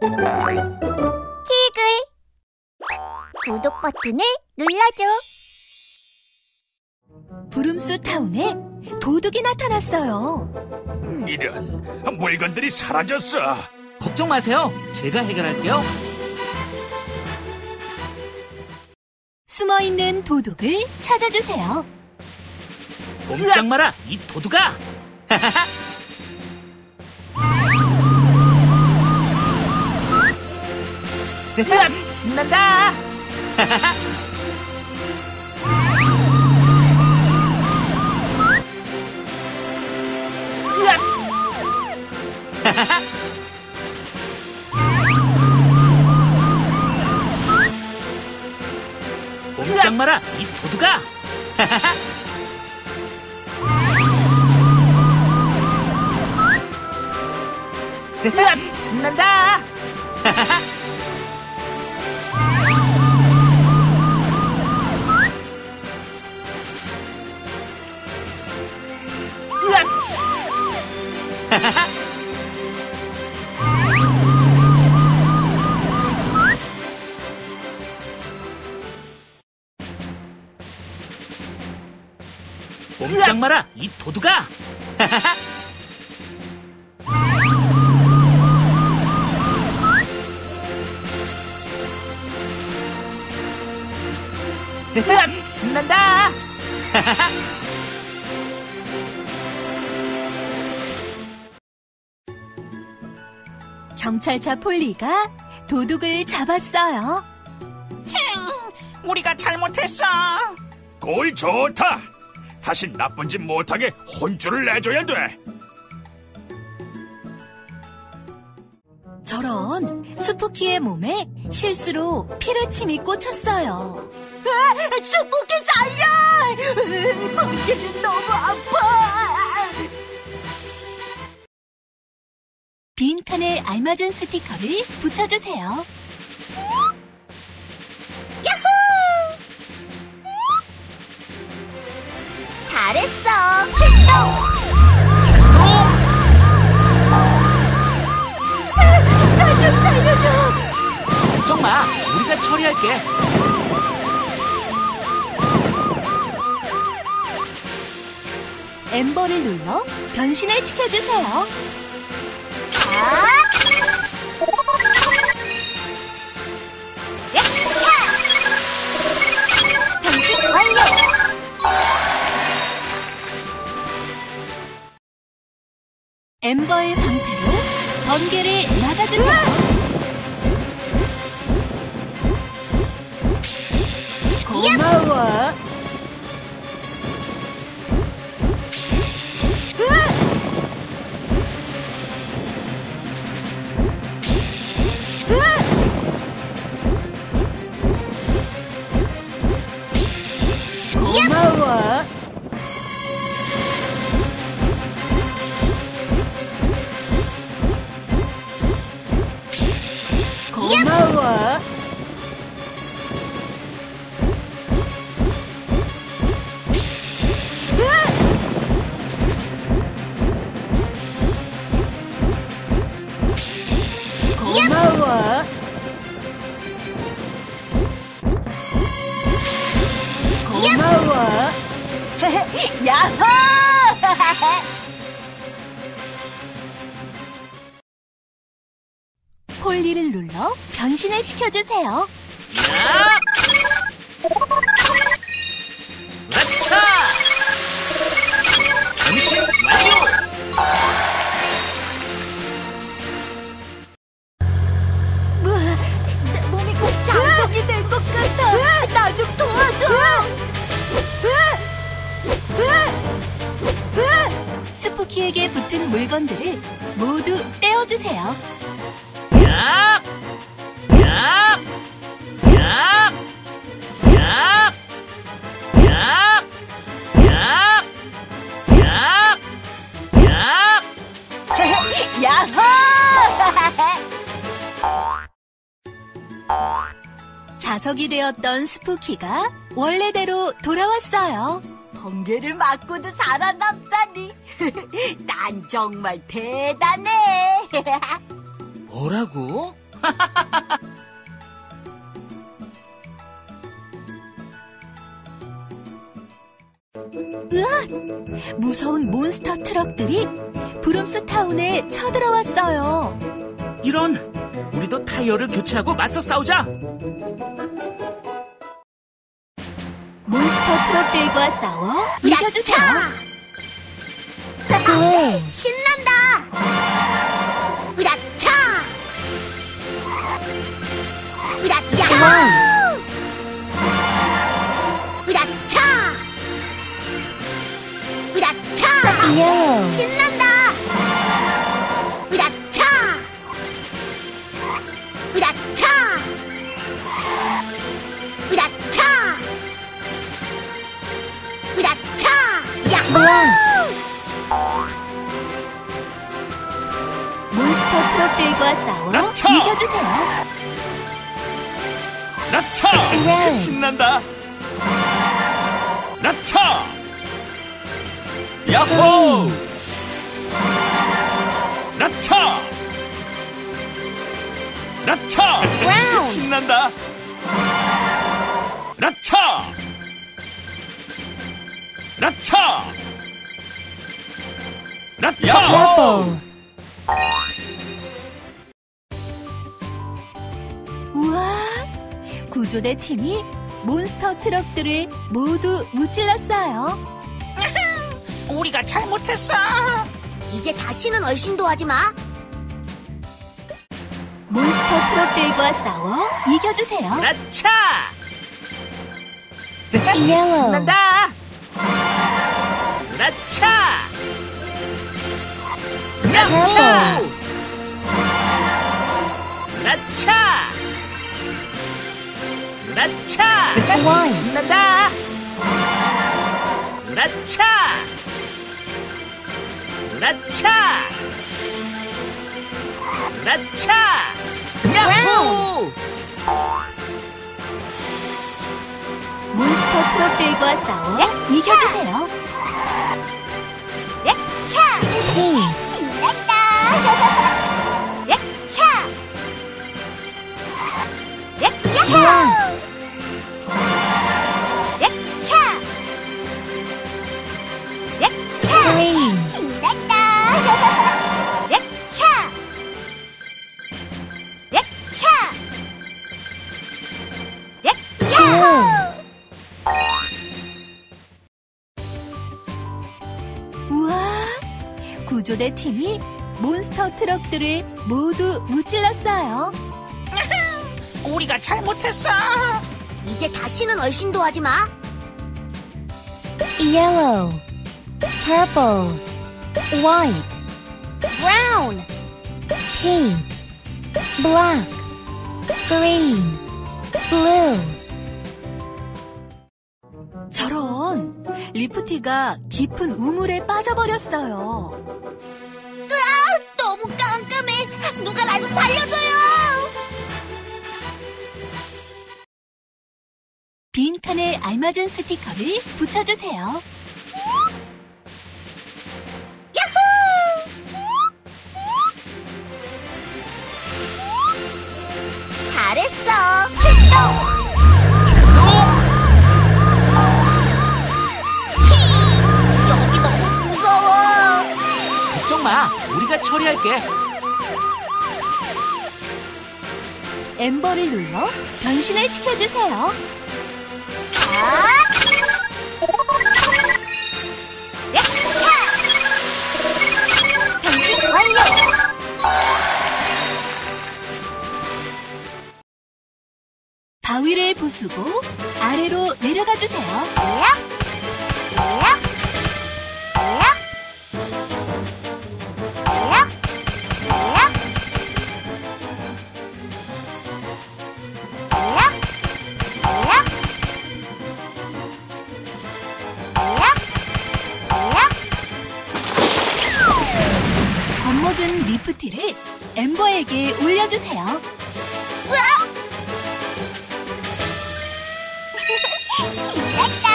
키글 구독 버튼을 눌러줘. 부름수 타운에 도둑이 나타났어요. 이런, 물건들이 사라졌어. 걱정 마세요. 제가 해결할게요. 숨어있는 도둑을 찾아주세요. 꼼짝 마라, 이 도둑아! 신난다! 꼼짝 마라, 이 도둑아! 신난다! 꼼짝 마라, 이 도둑아! 신난다! 경찰차 폴리가 도둑을 잡았어요. 힝! 우리가 잘못했어. 꼴 좋다. 다시 나쁜 짓 못하게 혼쭐을 내줘야 돼. 저런, 수프키의 몸에 실수로 피르침이 꽂혔어요. 아, 수프키 살려! 번개는 너무 아파! 빈칸에 알맞은 스티커를 붙여주세요. 잘했어! 출동! 나 좀 살려줘! 걱정 마! 우리가 처리할게! 엠버를 눌러 변신을 시켜주세요. 자! 변신 완료! 엠버의 방패로 번개를 막아주세요. 고마워. 고마워. 고마워. 고마워. 야호! 폴리를 눌러 변신을 시켜주세요. 야! 아차! 변신 완료! 내 몸이 곧 장성이 될 것 같아. 나 좀 도와줘. 스푸키에게 붙은 물건들을 모두 떼어주세요. 야! 야! 야! 야! 야! 야! 야! 야! 야호! 자석이 되었던 스푸키가 원래대로 돌아왔어요. 번개를 맞고도 살아남다니. 난 정말 대단해. 뭐라고? 으악! 무서운 몬스터 트럭들이 브룸스 타운에 쳐들어왔어요. 이런! 우리도 타이어를 교체하고 맞서 싸우자! 몬스터 트럭들과 싸워 이겨주자! 네. 신난다! 으라차! 으라차! Yeah. 신난다! 으라차! 으라차! 으라차! 으라차! 야호! 몬스터 트럭들과 싸워 이겨주세요! 으라차! Yeah. 신난다! 으라차! 야호! 라차! 라차! 신난다! 라차! 라차! 라차! 우와! 구조대 팀이 몬스터 트럭들을 모두 무찔렀어요. 우리가 잘못했어. 이제 다시는 얼씬도 하지 마. 몬스터 트럭들과 싸워 이겨주세요. 라차! 신난다. 라차! 라차! 라차! 라차! 신난다. 라차! 라차! 라차! 야호! 몬스터 트럭들과 싸워 이겨주세요. 라차! 신난다! 라차! 야호! 구조대 팀이 몬스터 트럭들을 모두 무찔렀어요. 우리가 잘못했어. 이제 다시는 얼씬도 하지 마. Yellow, purple, white, brown, pink, black, green, blue. 저런, 리프티가 깊은 우물에 빠져버렸어요. 너무 깜깜해! 누가 나 좀 살려줘요! 빈칸에 알맞은 스티커를 붙여주세요. 야호! 잘했어! 출동! 우리가 처리할게. 엠버를 눌러 변신을 시켜주세요. 자, 변신 완료. 바위를 부수고 아래로 내려가 주세요. 겁먹은 리프티를 엠버에게 올려주세요. 신났다.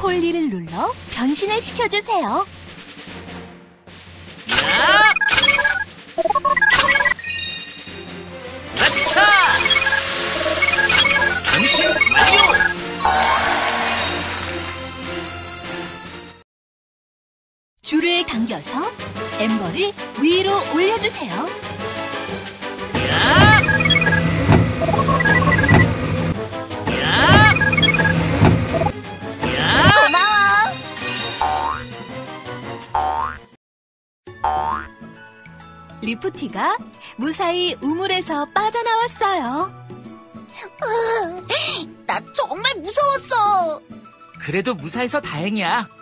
폴리를 눌러 변신을 시켜주세요. 줄을 당겨서 앰버를 위로 올려주세요. 고마워. 리프티가 무사히 우물에서 빠져나왔어요. 나 정말 무서웠어. 그래도 무사해서 다행이야.